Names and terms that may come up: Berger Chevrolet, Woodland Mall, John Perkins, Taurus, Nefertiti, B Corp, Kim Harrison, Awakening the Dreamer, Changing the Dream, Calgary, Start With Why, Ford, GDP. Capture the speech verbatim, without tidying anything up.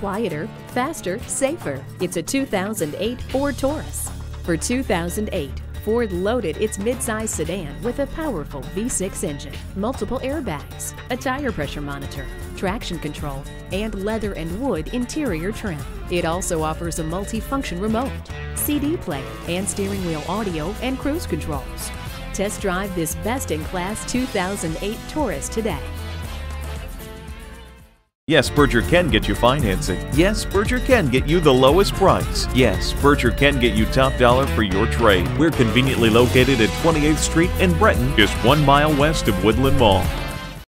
quieter, faster, safer. It's a two thousand eight Ford Taurus. For two thousand eight, Ford loaded its midsize sedan with a powerful V six engine, multiple airbags, a tire pressure monitor, traction control, and leather and wood interior trim. It also offers a multifunction remote, C D player, and steering wheel audio and cruise controls. Test drive this best-in-class two thousand eight Taurus today. Yes, Berger can get you financing. Yes, Berger can get you the lowest price. Yes, Berger can get you top dollar for your trade. We're conveniently located at twenty-eighth Street in Breton, just one mile west of Woodland Mall.